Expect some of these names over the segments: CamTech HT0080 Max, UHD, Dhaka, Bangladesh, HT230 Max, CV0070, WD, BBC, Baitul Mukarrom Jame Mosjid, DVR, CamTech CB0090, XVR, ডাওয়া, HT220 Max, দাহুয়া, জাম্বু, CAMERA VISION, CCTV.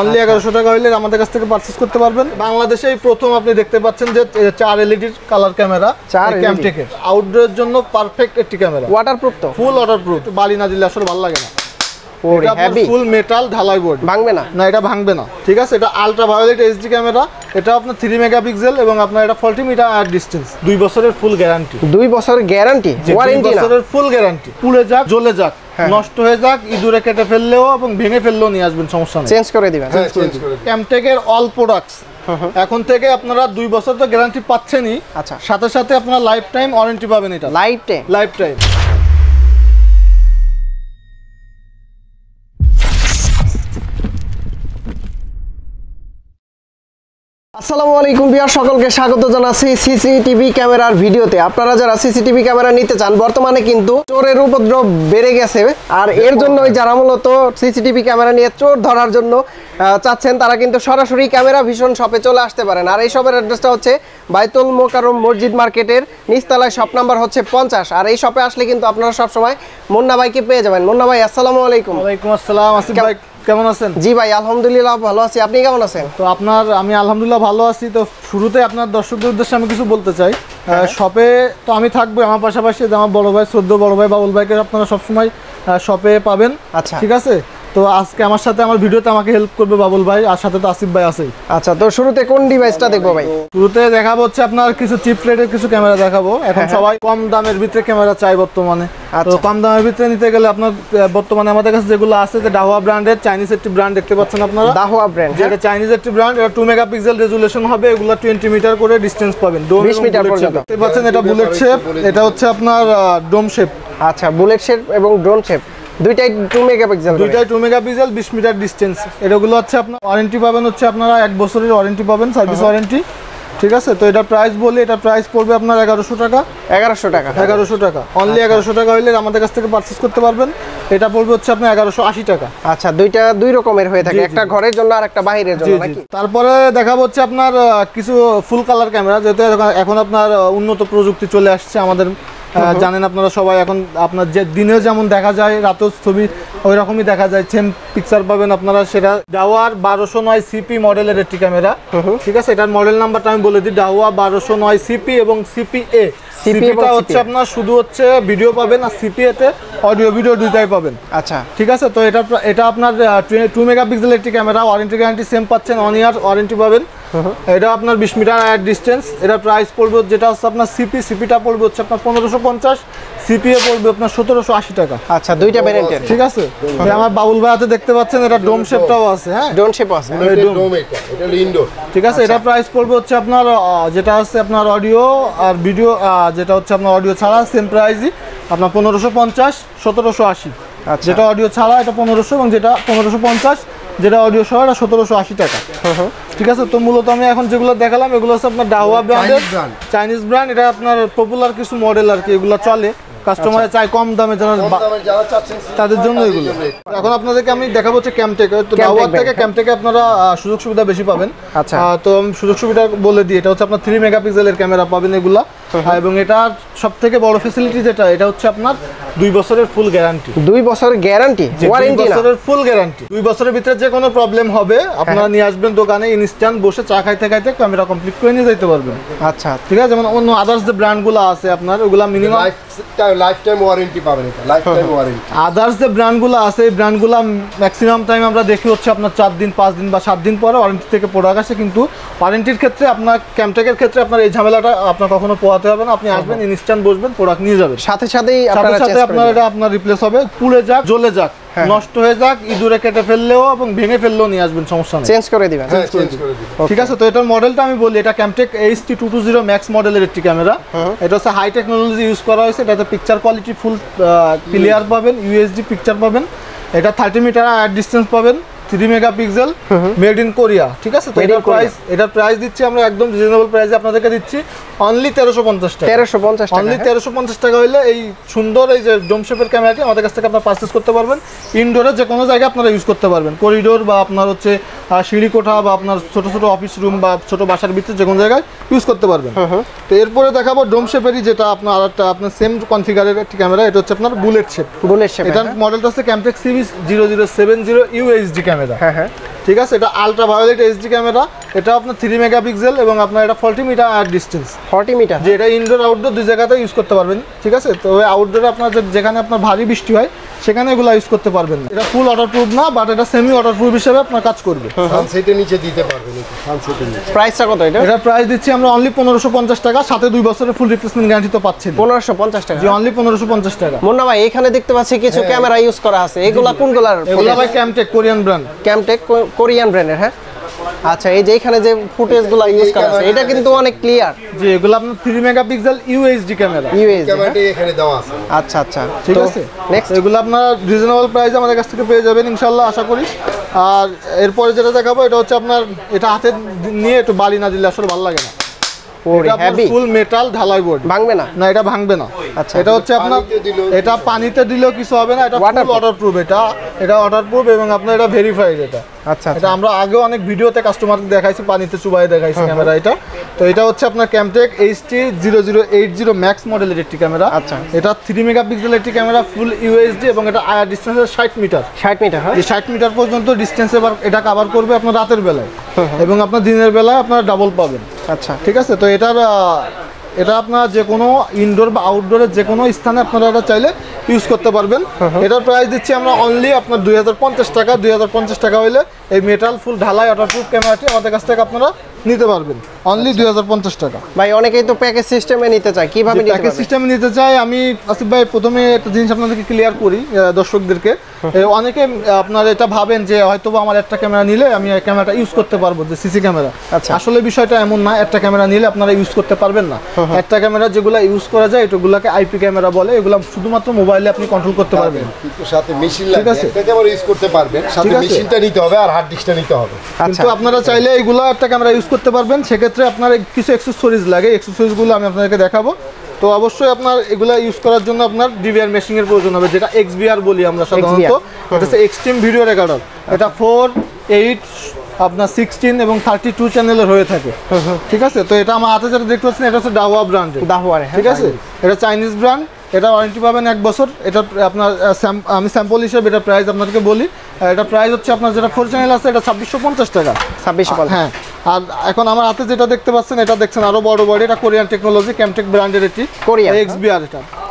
only 1100 টাকা হইলে আমাদের কাছ থেকে পারচেজ করতে পারবেন। বাংলাদেশে এই প্রথম আপনি দেখতে পাচ্ছেন যে 4 এলইডি কালার ক্যামেরা, CamTech এর আউটডোরের জন্য পারফেক্ট একটি ক্যামেরা, ওয়াটারপ্রুফ, তো ফুল ওয়াটারপ্রুফ, বালি না দিলে আসলে ভালো লাগে না। ফুল মেটাল ঢালাই বোর্ড, ভাঙবে না, না এটা ভাঙবে না, ঠিক আছে। এটা আলট্রা ভায়োলেট এইচডি ক্যামেরা, এটা আপনার 3 মেগাপিক্সেল এবং আপনার এটা 40 মিটার আর ডিসটেন্স, 2 বছরের ফুল গ্যারান্টি, 2 বছরের গ্যারান্টি, ওয়ারেন্টি না, 2 বছরের ফুল গ্যারান্টি। পুড়ে যাক, জ্বলে যাক, নষ্ট হয়ে যাক, ইঁদুরে কেটে ফেললেও এবং ভেঙে ফেললেও নিয়ে আসবেন, সমস্যা নেই, চেঞ্জ করে দিবেন। CamTech এর অল প্রোডাক্টস এখন থেকে আপনারা 2 বছর তো গ্যারান্টি পাচ্ছেনই, আচ্ছা, সাথে সাথে আপনারা লাইফ টাইম ওয়ারেন্টি পাবেন, এটা লাইফ টাইম, লাইফ টাইম। আসসালামু আলাইকুম ভিউয়ার, সকলকে স্বাগত জানাচ্ছি সিসিটিভি ক্যামেরার ভিডিওতে। আপনারা যারা সিসিটিভি ক্যামেরা নিতে চান, বর্তমানে কিন্তু চোরের উপদ্রব বেড়ে গেছে, আর এর জন্যই যারা মূলত সিসিটিভি ক্যামেরা নিয়ে চোর ধরার জন্য চাচ্ছেন, তারা কিন্তু সরাসরি ক্যামেরা ভিশন শপে চলে আসতে পারেন। আর এই শপের অ্যাড্রেসটা হচ্ছে বাইতুল মোকাররম মসজিদ মার্কেটের নিচতলায়, শপ নাম্বার হচ্ছে 50। আর এই শপে আসলে কিন্তু আপনারা সবসময় মুন্না ভাইকে পেয়ে যাবেন। মুন্না ভাই আসসালামু আলাইকুম। ওয়ালাইকুম আসসালাম, আসিফ ভাই কেমন আছেন? জি ভাই আলহামদুলিল্লাহ ভালো আছি, আপনি কেমন আছেন? তো আপনার, আমি আলহামদুলিল্লাহ ভালো আছি। তো শুরুতে আপনার দর্শকদের উদ্দেশ্যে আমি কিছু বলতে চাই। শপে তো আমি থাকবো, আমার পাশাপাশি আমার বড় ভাই, শ্রদ্ধ বড় ভাই বাবুল ভাইকে আপনারা সবসময় শপে পাবেন। আচ্ছা, ঠিক আছে। তো আজকে আমার সাথে আমার ভিডিওতে আমাকে হেল্প করবে বাবুল ভাই, আর সাথে তো আসিফ ভাই আছে। আচ্ছা, তো শুরুতে কোন ডিভাইসটা দেখবো ভাই? শুরুতে দেখাবো হচ্ছে আপনার কিছু চিপ রেটের কিছু ক্যামেরা দেখাবো। এখন সবাই কম দামের ভিতরে ক্যামেরা চাই বর্তমানে, তো কম দামের ভিতরে নিতে গেলে আপনার বর্তমানে আমাদের কাছে যেগুলো আছে, যে দাহুয়া ব্র্যান্ডের চাইনিজ একটি ব্র্যান্ড দেখতে পাচ্ছেন আপনারা, দাহুয়া ব্র্যান্ড, যেটা চাইনিজ একটি ব্র্যান্ড, এটা 2 মেগাপিক্সেল রেজুলেশন হবে, এগুলো 20 মিটার করে ডিস্টেন্স পাবেন, 20 মিটার পর্যন্ত দেখতে পাচ্ছেন। এটা বুলেট শেপ, এটা হচ্ছে আপনার ডোম শেপ। আচ্ছা, বুলেট শেপ এবং ডোম শেপ দুইটাই 2 মেগাপিক্সেল, দুইটাই 2 মেগাপিক্সেল, 20 মিটার ডিসটেন্স। এটাগুলো হচ্ছে আপনার ওয়ারেন্টি পাবেন, হচ্ছে আপনারা 1 বছরের ওয়ারেন্টি পাবেন, সার্ভিস ওয়ারেন্টি, ঠিক আছে। তো এটা প্রাইস বলি, এটা প্রাইস পড়বে আপনার 1100 টাকা, 1100 টাকা, 1100 টাকা, অনলি 1100 টাকা হইলে আমাদের কাছ থেকে পারচেজ করতে পারবেন। এটা পড়বে হচ্ছে আপনার 1180 টাকা। আচ্ছা, দুইটা দুই রকমের হয়ে থাকে, একটা ঘরের জন্য আর একটা বাইরের জন্য নাকি? তারপরে দেখাবো হচ্ছে আপনার কিছু ফুল কালার ক্যামেরা, যেহেতু এখন আপনার উন্নত প্রযুক্তি চলে আসছে আমাদের, জানেন আপনারা সবাই, এখন আপনার যে দিনেও যেমন দেখা যায়, রাতেও ছবি ওই রকমই দেখা যায়, সেম পিকচার পাবেন আপনারা। সেটা ডাওয়ার 1209 সিপি মডেলের একটি ক্যামেরা, ঠিক আছে। এটার মডেল নাম্বারটা আমি বলে দিই, ডাওয়া 1209 সিপি এবং সিপিএ। সিপিটা হচ্ছে আপনার শুধু হচ্ছে ভিডিও পাবেন, আর সিপিএতে অডিও ভিডিও দুইটাই পাবেন। আচ্ছা, ঠিক আছে। তো এটা এটা আপনার 2 মেগাপিক্সেলের একটি ক্যামেরা, ওয়ারেন্টি গ্যারান্টি সেম পাচ্ছেন, 1 ইয়ার ওয়ারেন্টি পাবেন। এটা আপনার 20 মিটার আর ডিসটেন্স। এটা প্রাইস পড়বে, যেটা হচ্ছে আপনার সিপি, সিপিটা পড়বে হচ্ছে আপনার 1550, সিপিএ পড়বে আপনার 1780 টাকা। আচ্ছা, দুইটা ভ্যারিয়েন্ট, ঠিক আছে। আমার বাবুল ভাই হাতে দেখতে পাচ্ছেন, এটা ডোম শেপটাও আছে, হ্যাঁ ডোম শেপ আছে, এটা ইনডোর, ঠিক আছে। এটা প্রাইস পড়বে হচ্ছে আপনার, যেটা আছে আপনার অডিও আর ভিডিও, যেটা হচ্ছে আপনার অডিও ছাড়া সেম প্রাইসই আপনার 1550, 1780। আচ্ছা, যেটা অডিও ছাড়া এটা 1500, এবং যেটা 1550, যেটা অডিও সহ এটা 1780 টাকা, ঠিক আছে। তো মূলত আমি এখন যেগুলো দেখালাম, এগুলো হচ্ছে আপনার ডাহুয়া ব্র্যান্ডের চাইনিজ ব্র্যান্ড। এটা আপনার পপুলার কিছু মডেল আর কি, এগুলো চলে, কাস্টমারে চাই কম দামে, যারা চাচ্ছেন তাদের জন্য এগুলো। এখন আপনাদেরকে আমি দেখাবো হচ্ছে CamTech। তো ডাওয়ার থেকে CamTech আপনারা সুযোগ সুবিধা বেশি পাবেন। আচ্ছা, তো সুযোগ সুবিধা বলে দিই, এটা হচ্ছে আপনার 3 মেগাপিক্সেলের ক্যামেরা পাবেন এগুলা, এবং এটা সবথেকে বড় ফ্যাসিলিটি যেটা, এটা হচ্ছে আপনার 2 বছরের ফুল গ্যারান্টি, 2 বছরের গ্যারান্টি, ওয়ারেন্টি না, 2 বছরের ফুল গ্যারান্টি। 2 বছরের ভিতরে যে কোনো প্রবলেম হবে, আপনারা নিয়ে আসবেন দোকানে, ইনস্ট্যান্ট বসে চা খাইতে খাইতে ক্যামেরা কমপ্লিট করে নিয়ে যেতে পারবেন। আচ্ছা, ঠিক আছে। যেমন অন্য আদার্স যে ব্র্যান্ডগুলো আছে আপনার, ওগুলা মিনিমাম লাইফ টাইম ওয়ারেন্টি পাবেন, এটা লাইফ টাইম ওয়ারেন্টি। আদার্স যে ব্র্যান্ডগুলো আছে, এই ব্র্যান্ডগুলো ম্যাক্সিমাম টাইম আমরা দেখি হচ্ছে আপনার 4 দিন, 5 দিন বা 7 দিন পরে ওয়ারেন্টি থেকে প্রোডাক্ট আসে, কিন্তু ওয়ারেন্টির ক্ষেত্রে আপনার CamTech এর ক্ষেত্রে আপনার এই ঝামেলাটা আপনার কখনো পোহাতে হবে না। আপনি আসবেন, ইনস্ট্যান্ট বসবেন, প্রোডাক্ট নিয়ে যাবেন, সাথে সাথেই আপনার এটা আপনার রিপ্লেস হবে। পুড়ে যাক, জ্বলে যাক, নষ্ট হয়ে যাক, ইঁদুরে কেটে ফেললেও এবং ভেঙে ফেললেও নিয়ে আসবেন, সমস্যা নেই, চেঞ্জ করে দিবেন, ঠিক আছে। তো এটার মডেলটা আমি বলি, এটা CamTech HT220 Max মডেলের একটি ক্যামেরা। এটা হচ্ছে হাই টেকনোলজি ইউজ করা হয়েছে, এটাতে পিকচার কোয়ালিটি ফুল ক্লিয়ার পাবেন, ইউএসডি পিকচার পাবেন। এটা 30 মিটার আর ডিসটেন্স পাবেন, 3 মেগাপিক্সেল, মেড ইন কোরিয়া, ঠিক আছে। তো এটার প্রাইস দিচ্ছি আমরা একদম রিজনেবল প্রাইসে আপনাদেরকে দিচ্ছি, অনলি 1350 টাকা, 1350 টাকা, অনলি 1350 টাকা হইলে এই সুন্দর এই যে ডোম শেপের ক্যামেরাটি আমাদের কাছ থেকে আপনারা পারচেজ করতে পারবেন। ইনডোরে যে কোনো জায়গায় আপনারা ইউজ করতে পারবেন, করিডোর বা আপনার হচ্ছে সিঁড়ি কোঠা বা আপনার ছোট ছোট অফিস রুম বা ছোট বাসার ভিতরে যে কোনো জায়গায় ইউজ করতে পারবেন। তো এরপরে দেখাবো ডোম শেপেরই যেটা আপনার আরেকটা আপনার সেম কনফিগারের একটি ক্যামেরা, এটা হচ্ছে আপনার বুলেট শেপ। বুলেট শেপ এটার মডেলটা হচ্ছে CamTech CV0070 UHD ক্যামেরা। ঠিক আছে, এটা আলট্রা ভায়োলেট এইচডি ক্যামেরা, এটা আপনার 3 মেগাপিক্সেল এবং আপনার এটা 40 মিটার আর ডিসটেন্স 40 মিটার, যে এটা ইনডোর আউটডোর দুই জায়গাতে ইউজ করতে পারবেন। ঠিক আছে, তো আউটডোরে আপনার যেখানে আপনার ভারী বৃষ্টি হয় সেখানে এগুলো ইউজ করতে পারবেন না। এটা ফুল ওয়াটারপ্রুফ না, বাট এটা সেমি ওয়াটারপ্রুফ হিসেবে আপনার কাজ করবে। সানসেটের নিচে দিতে পারবেন। সানসেটের নিচে প্রাইসটা কত? এটা এটা প্রাইস দিচ্ছি আমরা অনলি 1550 টাকা, সাথে 2 বছরের ফুল রিপ্লেসমেন্ট গ্যারান্টি তো পাচ্ছেন। 1550 টাকা জি, অনলি 1550 টাকা। মন্না ভাই এখানে দেখতে পাচ্ছি কিছু ক্যামেরা ইউজ করা আছে, এগুলা কোনগুলার? এগুলা ভাই CamTech Korean brand, CamTech Korean ব্র্যান্ডের। হ্যাঁ আচ্ছা, এই যে এখানে যে ফুটেজগুলো ইউজ করা আছে এটা কিন্তু অনেক ক্লিয়ার, যে এগুলো আপনার 3 মেগাপিক্সেল UHD ক্যামেরা। UHD ক্যামেরাটি এখানে দেওয়া আছে। আচ্ছা আচ্ছা ঠিক আছে, নেক্সট এগুলো আপনারা রিজনেবল প্রাইসে আমাদের কাছ থেকে পেয়ে যাবেন ইনশাআল্লাহ, আশা করি। আর এরপরে যেটা দেখাবো এটা হচ্ছে আপনার, এটা হাতে নিয়ে একটু বালি না দিলে আসলে ভালো লাগে না, এটা ফুল মেটাল ঢালাই বোর্ড, ভাঙবে না। না এটা ভাঙবে না। আচ্ছা, এটা হচ্ছে আপনার এটা পানিতে দিলেও কিছু হবে না, এটা ফুল ওয়াটারপ্রুফ, এটা এটা ওয়াটারপ্রুফ এবং আপনার এটা ভেরিফাইড এটা। আচ্ছা, এটা আমরা আগে অনেক ভিডিওতে কাস্টমারকে দেখাইছি, পানিতে চুবাই দেখাইছি ক্যামেরা এটা। তো এটা হচ্ছে আপনার CamTech HT0080 Max মডেলের একটি ক্যামেরা। আচ্ছা, এটা 3 মেগাপিক্সেলের একটি ক্যামেরা, ফুল UHD এবং এটা আয়ার ডিসটেন্স 60 মিটার। 60 মিটার হ্যাঁ, এই 60 মিটার পর্যন্ত ডিসটেন্স এটা কভার করবে আপনার রাতের বেলায়, এবং আপনার দিনের বেলায় আপনারা ডাবল পাবেন। আচ্ছা ঠিক আছে, তো এটার এটা আপনার যে কোনো ইনডোর বা আউটডোরের যে কোনো স্থানে আপনারা এটা চাইলে ইউজ করতে পারবেন। এটার প্রাইস দিচ্ছি আমরা অনলি আপনার 2050 টাকা। 2050 টাকা হইলে এই মেটাল ফুল ঢালাই ওয়াটারপ্রুফ ক্যামেরাটি আমাদের কাছ থেকে আপনারা নিতে পারবেন অনলি 2050 টাকা। ভাই অনেকেই তো প্যাকেজ সিস্টেমে নিতে চায়, কিভাবে প্যাকেজ সিস্টেমে নিতে চায়? আমি আসিফ ভাই প্রথমে একটা জিনিস আপনাদেরকে ক্লিয়ার করি দর্শকদেরকে, অনেকে আপনারা এটা ভাবেন যে হয়তো আমার একটা ক্যামেরা নিলে আমি এই ক্যামেরাটা ইউজ করতে পারবো, যে সিসি ক্যামেরা। আচ্ছা, আসলে বিষয়টা এমন না, একটা ক্যামেরা নিলে আপনারা ইউজ করতে পারবেন না। একটা ক্যামেরা যেগুলো ইউজ করা যায় এটাগুলোকে আইপি ক্যামেরা বলে, এগুলো শুধুমাত্র মোবাইলে আপনি কন্ট্রোল করতে পারবেন, কিন্তু সাথে মেশিন লাগবে। একটা ক্যামেরা ইউজ করতে পারবেন, সাথে মেশিনটা নিতে হবে আর হার্ড ডিস্কটা নিতে হবে। কিন্তু আপনারা চাইলে এইগুলো একটা ক্যামেরা ইউজ করতে পারবেন, সেক্ষেত্রে আপনার কিছু অ্যাকসেসরিজ লাগে, অ্যাকসেসরিজগুলো আমি আপনাদেরকে দেখাবো। তো অবশ্যই আপনার এগুলা ইউজ করার জন্য আপনার ডিভিআর মেশিং এর প্রয়োজন হবে, যেটা XVR বলি আমরা সাধারণত, এটা হচ্ছে এক্সট্রিম ভিডিও রেকর্ডার। এটা 4, 8 আপনার 16 এবং 32 চ্যানেলের হয়ে থাকে। ঠিক আছে, তো এটা আমার হাতে যেটা দেখতে পাচ্ছেন এটা হচ্ছে দাহুয়া ব্র্যান্ডের। দাহুয়া ঠিক আছে, এটা চাইনিজ ব্র্যান্ড, এটা ওয়ারেন্টি পাবেন 1 বছর। এটা আপনার আমি স্যাম্পল হিসেবে এটা প্রাইস আপনাদেরকে বলি, এটা প্রাইস হচ্ছে আপনার যেটা 4 চ্যানেল আছে এটা 2650 টাকা। 2650 হ্যাঁ। আর এখন আমার হাতে যেটা দেখতে পাচ্ছেন এটা দেখছেন আরো বড় বড়, এটা কোরিয়ান টেকনোলজি CamTech ব্র্যান্ডের একটি কোরিয়ান XVR।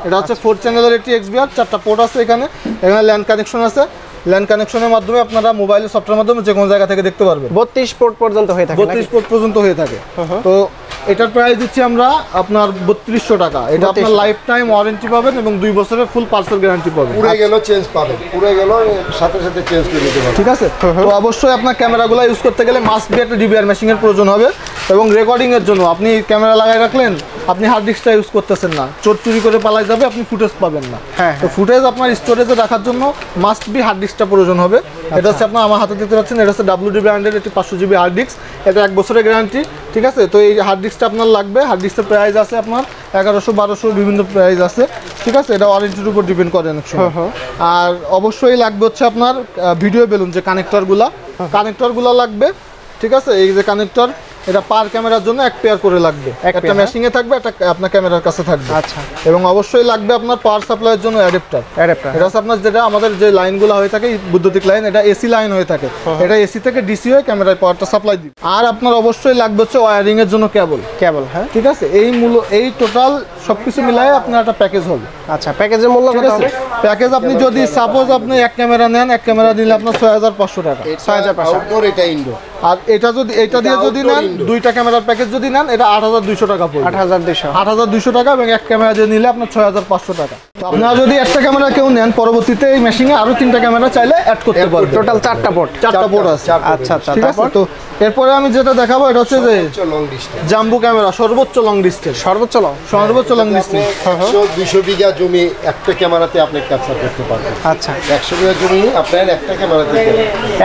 এটা হচ্ছে 4 চ্যানেলের একটি XVR, 4টা পোর্ট আছে এখানে, এখানে ল্যান্ড কানেকশন আছে। ল্যান্ড কানেকশনের মাধ্যমে আপনারা মোবাইলে সফটওয়্যারের মাধ্যমে যে কোনো জায়গা থেকে দেখতে পারবেন। 32 পোর্ট পর্যন্ত হয়ে থাকে। 32 পোর্ট পর্যন্ত হয়ে থাকে। তো এটার প্রাইস দিচ্ছি আমরা আপনার 3200 টাকা। এটা আপনার লাইফ টাইম ওয়ারেন্টি পাবেন এবং 2 বছরের ফুল পার্সেল গ্যারান্টি পাবেন। পুরো গেল চেঞ্জ পাবেন, পুরো গেল সাথে সাথে চেঞ্জ করে নিতে পারবেন। ঠিক আছে, তো অবশ্যই আপনার ক্যামেরাগুলো ইউজ করতে গেলে মাস্ট বি একটা DVR মেশিং এর প্রয়োজন হবে, এবং রেকর্ডিং এর জন্য আপনি ক্যামেরা লাগিয়ে রাখলেন, আপনি হার্ড ডিস্কটা ইউজ করতেছেন না, চোর চুরি করে পালাই যাবে, আপনি ফুটেজ পাবেন না। তো ফুটেজ আপনার স্টোরেজে রাখার জন্য মাস্ট বি হার্ড ডিস্কটা প্রয়োজন হবে। এটা হচ্ছে আপনার আমার হাতে দিতে পারছেন, এটা হচ্ছে WD ব্র্যান্ডের একটি 500 GB হার্ড ডিস্ক, এটা 1 বছরের গ্যারান্টি। ঠিক আছে, তো এই হার্ড ডিস্কটা আপনার লাগবে। হার্ড ডিস্কের প্রাইস আছে আপনার 1100, 1200 বিভিন্ন প্রাইস আছে। ঠিক আছে, এটা ওয়ারেন্টির উপর ডিপেন্ড করে অনেক সময়। আর অবশ্যই লাগবে হচ্ছে আপনার ভিডিও বেলুন, যে কানেক্টরগুলো লাগবে। ঠিক আছে, এই যে কানেক্টর এটা পার ক্যামেরার জন্য 1 পেয়ার করে লাগবে, একটা মেশিং এ থাকবে, একটা আপনার ক্যামেরার কাছে থাকবে। আচ্ছা, এবং অবশ্যই লাগবে আপনার পাওয়ার সাপ্লাইয়ের জন্য অ্যাডাপ্টার। এটা হচ্ছে আপনার যেটা আমাদের যে লাইনগুলো হয়ে থাকে বৈদ্যুতিক লাইন, এটা AC লাইন হয়ে থাকে, এটা AC থেকে DC হয়ে ক্যামেরায় পাওয়ারটা সাপ্লাই দিবে। আর আপনার অবশ্যই লাগবে হচ্ছে ওয়্যারিং এর জন্য কেবল। হ্যাঁ ঠিক আছে, এই টোটাল সবকিছু মিলায়ে আপনার একটা প্যাকেজ হবে। আচ্ছা, প্যাকেজের মূল্য কত হবে? প্যাকেজ আপনি যদি সাপোজ আপনি এক ক্যামেরা নেন, এক ক্যামেরা দিলে আপনার 6500 টাকা। 6500 এটা ইনডোর। আর এটা যদি এটা দিয়ে যদি নেন, 2টা ক্যামেরার প্যাকেজ যদি নেন, এটা 8200 টাকা পড়বে। 8200 টাকা, এবং এক ক্যামেরা যদি নিলে আপনার 6500 টাকা। তো আপনারা যদি একটা ক্যামেরা কেউ নেন, পরবর্তীতে এই মেশিনে আরো 3টা ক্যামেরা চাইলে অ্যাড করতে পারবেন। টোটাল 4টা পোর্ট আছে। আচ্ছা আচ্ছা, ঠিক আছে। তো এরপরে আমি যেটা দেখাবো এটা হচ্ছে যে জাম্বু ক্যামেরা, সর্বোচ্চ লং ডিস্টেন্স। 200 বিঘা জমি একটা ক্যামেরাতে আপনি ক্যাপচার করতে পারবেন। আচ্ছা, 100 বিঘা জমি আপনার একটা ক্যামেরাতে,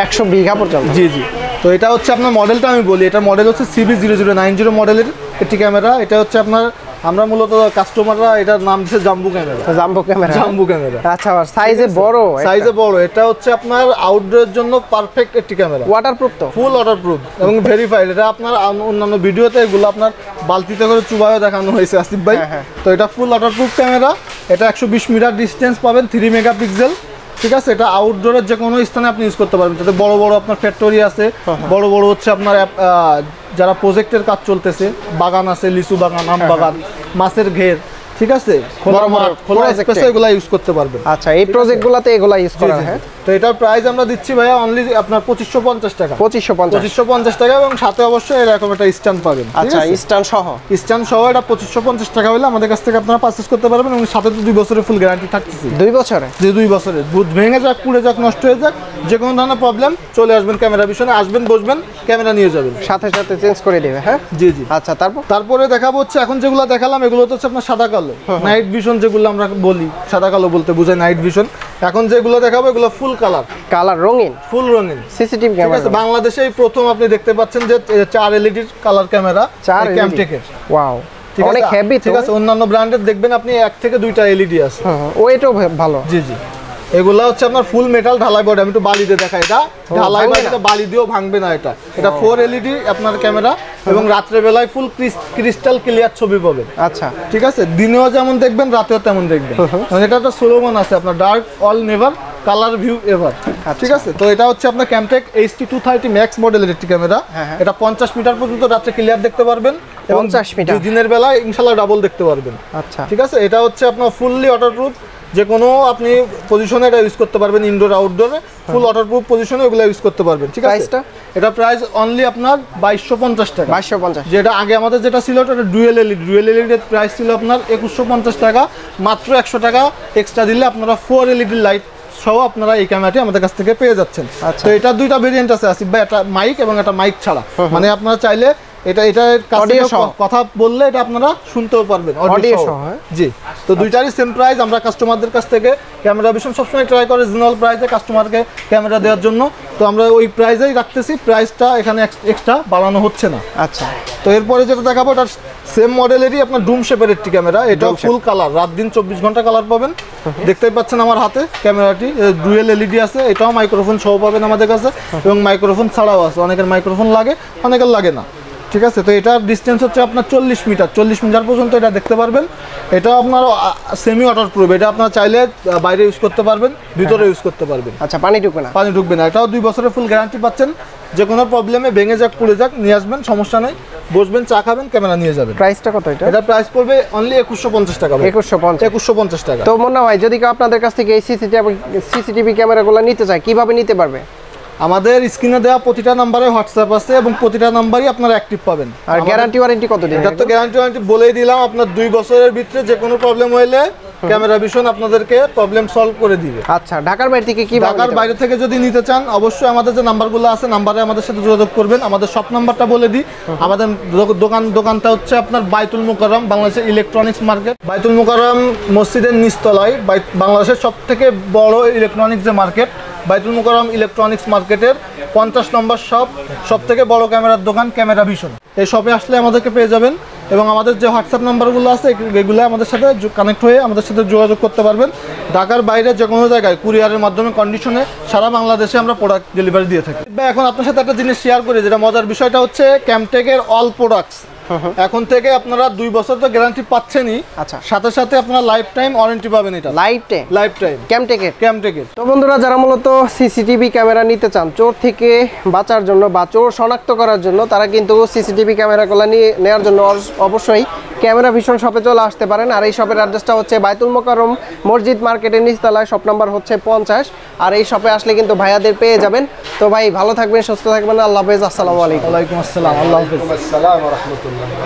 100 বিঘা পর্যন্ত। জি জি। তো এটা হচ্ছে আপনার মডেলটা আমি বলি, এটা মডেল হচ্ছে CB0090 মডেলের একটি ক্যামেরা। এটা হচ্ছে আপনার আমরা মূলত কাস্টমাররা এটার নাম দিয়েছে জাম্বু ক্যামেরা। জাম্বু ক্যামেরা, জাম্বু ক্যামেরা। আচ্ছা, সাইজে বড়, সাইজে বড়। এটা হচ্ছে আপনার আউটডোরের জন্য পারফেক্ট একটি ক্যামেরা। ওয়াটারপ্রুফ তো, ফুল ওয়াটারপ্রুফ এবং ভেরিফাইড। এটা আপনার অন্যান্য ভিডিওতে এগুলো আপনার বালতিতে করে চুবায়ও দেখানো হয়েছে আসিফ ভাই। তো এটা ফুল ওয়াটারপ্রুফ ক্যামেরা। এটা 120 মিটার ডিস্টেন্স পাবেন, 3 মেগাপিক্সেল। ঠিক আছে, এটা আউটডোরের যে কোনো স্থানে আপনি ইউজ করতে পারবেন। তাতে বড় বড় আপনার ফ্যাক্টরি আছে, বড় বড় হচ্ছে আপনার যারা প্রজেক্টের কাজ চলতেছে, বাগান আছে, লিচু বাগান, আম বাগান, মাছের ঘের। ঠিক আছে, খোলা স্পেসে এগুলা ইউজ করতে পারবেন। আচ্ছা, এই প্রজেক্টগুলোতে এগুলা ইউজ করা হয়। তো এটার প্রাইস আমরা দিচ্ছি ভাইয়া অনলি আপনার 2550 টাকা। 2550 টাকা এবং সাথে অবশ্যই এরকম একটা স্ট্যান্ড পাবেন। আচ্ছা, স্ট্যান্ড সহ? স্ট্যান্ড সহ এটা 2550 টাকা হলে আমাদের কাছ থেকে আপনারা পারচেজ করতে পারবেন। এবং সাথে তো 2 বছরের ফুল গ্যারান্টি থাকতেছে। 2 বছরে? যে 2 বছরে ভূত ভেঙে যাক, পুড়ে যাক, নষ্ট হয়ে যাক, যে কোনো ধরনের প্রবলেম, চলে আসবেন ক্যামেরা ভিশনে, আসবেন, বসবেন, ক্যামেরা নিয়ে যাবেন, সাথে সাথে চেঞ্জ করে দেবে। হ্যাঁ, জি জি। আচ্ছা, তারপরে দেখাবো হচ্ছে এখন যেগুলো দেখালাম এগুলো তো হচ্ছে আপনার সাদা কালো, নাইট ভিশন যেগুলো আমরা বলি। সাদা কালো বলতে বোঝায় নাইট ভিশন। এখন যেগুলো দেখাবো এগুলো ফুল কালার, কালার রঙিন, ফুল রঙিন সিসিটিভি ক্যামেরা। ঠিক আছে, বাংলাদেশেই প্রথম আপনি দেখতে পাচ্ছেন যে 4 LED colour camera, 4 CamTech। Wow, অনেক হেভি। ঠিক আছে, অন্যান্য ব্র্যান্ডের দেখবেন আপনি 1 থেকে 2টা LED আছে। ওইটাও ভালো। জি জি, এগুলা হচ্ছে আপনার ফুল মেটাল ঢালাই বডি। আমি একটু বালি দিয়ে দেখাই, এটা ঢালাই বডি, এটা বালি দিয়েও ভাঙবে না। এটা এটা 4 LED আপনার ক্যামেরা এবং রাতের বেলায় ফুল ক্রিস্টাল ক্লিয়ার ছবি পাবেন। আচ্ছা, ঠিক আছে, দিনেও যেমন দেখবেন, রাতেও তেমন দেখবেন। এটা একটা স্লোগান আছে আপনার, dark all never, colour view ever. ঠিক আছে, তো এটা হচ্ছে আপনার CamTech HT230 Max মডেলের একটি ক্যামেরা। এটা 50 মিটার পর্যন্ত রাতে ক্লিয়ার দেখতে পারবেন এবং 50 মিটার দিনের বেলায় ইনশাআল্লাহ ডাবল দেখতে পারবেন। আচ্ছা, ঠিক আছে, এটা হচ্ছে আপনার ফুললি ওয়াটারপ্রুফ, যে কোনো আপনি পজিশনে এটা ইউজ করতে পারবেন, ইনডোর আউটডোরে ফুল ওয়াটারপ্রুফ পজিশনে এগুলো ইউজ করতে পারবেন। ঠিক আছে, এটা প্রাইস অনলি আপনার 2250 টাকা। 2250, যেটা আগে আমাদের যেটা ছিল এটা ডুয়েল এলইডি এর প্রাইস ছিল আপনার 2150 টাকা। মাত্র 100 টাকা এক্সট্রা দিলে আপনারা 4 LED লাইট সহ আপনারা এই ক্যামেরাটি আমাদের কাছ থেকে পেয়ে যাচ্ছেন। তো এটা 2টা ভেরিয়েন্ট আছে আসিফ ভাই, একটা মাইক এবং একটা মাইক ছাড়া। মানে আপনারা চাইলে এটা কথা বললে এটা আপনারা শুনতেও পারবেন। জি, তো 2টারই সেম প্রাইস। আমরা কাস্টমারদের কাছ থেকে ক্যামেরা ভিশন সবসময় ট্রাই করে রিজনেবল প্রাইসে কাস্টমারকে ক্যামেরা দেওয়ার জন্য। তো আমরা ওই প্রাইসেই রাখতেছি, প্রাইসটা এখানে এক্সট্রা বাড়ানো হচ্ছে না। আচ্ছা, তো এরপরে যেটা দেখাবো এটা সেম মডেলেরই আপনার ডুম শেপের একটি ক্যামেরা। এটা ফুল কালার, রাত দিন 24 ঘন্টা কালার পাবেন। দেখতেই পাচ্ছেন আমার হাতে ক্যামেরাটি, ডুয়েল LED আছে। এটাও মাইক্রোফোন সহ পাবেন আমাদের কাছে এবং মাইক্রোফোন ছাড়াও আছে। অনেকের মাইক্রোফোন লাগে, অনেকের লাগে না। ঠিক আছে, তো এটার ডিস্টেন্স হচ্ছে আপনার 40 মিটার। 40 মিটার পর্যন্ত এটা দেখতে পারবেন। এটা আপনার সেমি ওয়াটারপ্রুফ। এটা আপনার চাইলে বাইরে ইউজ করতে পারবেন, ভিতরে ইউজ করতে পারবেন। আচ্ছা, পানি ঢুকবে না? পানি ঢুকবে না। এটাও 2 বছরের ফুল গ্যারান্টি পাচ্ছেন। যে কোনো প্রবলেমে ভেঙে যাক, পুড়ে যাক, নিয়ে আসবেন, সমস্যা নেই, বসবেন, চা খাবেন, ক্যামেরা নিয়ে যাবেন। প্রাইসটা কত এটা? এটা প্রাইস পড়বে অনলি 2150 টাকা। 2150 টাকা। তো মনে হয় যদি আপনাদের কাছ থেকে এই সিসিটিভি ক্যামেরাগুলো নিতে চায় কিভাবে নিতে পারবে? আমাদের স্ক্রিনে দেওয়া প্রতিটা নাম্বারে হোয়াটসঅ্যাপ আছে এবং প্রতিটা নাম্বারই আপনারা অ্যাক্টিভ পাবেন। আর গ্যারান্টি ওয়ারেন্টি কত দিন? এটা তো গ্যারান্টি ওয়ারেন্টি বলেই দিলাম আপনার 2 বছরের ভিতরে যে কোনো প্রবলেম হইলে ক্যামেরা ভিশন আপনাদেরকে প্রবলেম সলভ করে দিবে। আচ্ছা, ঢাকার বাইরে থেকে কি? ঢাকার বাইরে থেকে যদি নিতে চান অবশ্যই আমাদের যে নাম্বারগুলো আছে নাম্বারে আমাদের সাথে যোগাযোগ করবেন। আমাদের সব নাম্বারটা বলে দিই। আমাদের দোকানটা হচ্ছে আপনার বাইতুল মুকাররম, বাংলাদেশের ইলেকট্রনিক্স মার্কেট, বাইতুল মুকাররম মসজিদের নিচতলায়। বাংলাদেশের সব থেকে বড় ইলেকট্রনিক্স যে মার্কেট, বাইতুল মুকাররম ইলেকট্রনিক্স মার্কেটের 50 নম্বর শপ, সব থেকে বড় ক্যামেরার দোকান ক্যামেরা ভিশন। এই শপে আসলে আমাদেরকে পেয়ে যাবেন এবং আমাদের যে হোয়াটসঅ্যাপ নাম্বারগুলো আছে এগুলো আমাদের সাথে কানেক্ট হয়ে আমাদের সাথে যোগাযোগ করতে পারবেন। ঢাকার বাইরে যে কোনো জায়গায় কুরিয়ারের মাধ্যমে কন্ডিশনে সারা বাংলাদেশে আমরা প্রোডাক্ট ডেলিভারি দিয়ে থাকি। এখন আপনার সাথে একটা জিনিস শেয়ার করি, যেটা মজার বিষয়টা হচ্ছে ক্যামটেকের অল প্রোডাক্টস এখন থেকে আপনারা 2 বছর তো গ্যারান্টি পাচ্ছেনই। আচ্ছা, সাথে সাথে আপনারা লাইফ টাইম ওয়ারেন্টি পাবেন। এটা লাইফ টাইম CamTech। তো বন্ধুরা, যারা মূলত সিসিটিভি ক্যামেরা নিতে চান চোর থেকে বাঁচার জন্য বা চোর শনাক্ত করার জন্য, তারা কিন্তু সিসিটিভি ক্যামেরাগুলো নেওয়ার জন্য অবশ্যই ক্যামেরা ভিশন শপে চলে আসতে পারেন। আর এই শপের অ্যাড্রেসটা হচ্ছে বাইতুল মুকাররম মসজিদ মার্কেটের নিচতলায়, শপ নাম্বার হচ্ছে 50। আর এই শপে আসলে কিন্তু ভাইয়াদের পেয়ে যাবেন। তো ভাই, ভালো থাকবেন, সুস্থ থাকবেন। আল্লাহ হাফেজ। আসসালামু আলাইকুম। ওয়ালাইকুম আসসালাম। আল্লাহ হাফেজ। আসসালামু আলাইকুম ওয়া রাহমাতুল্লাহ।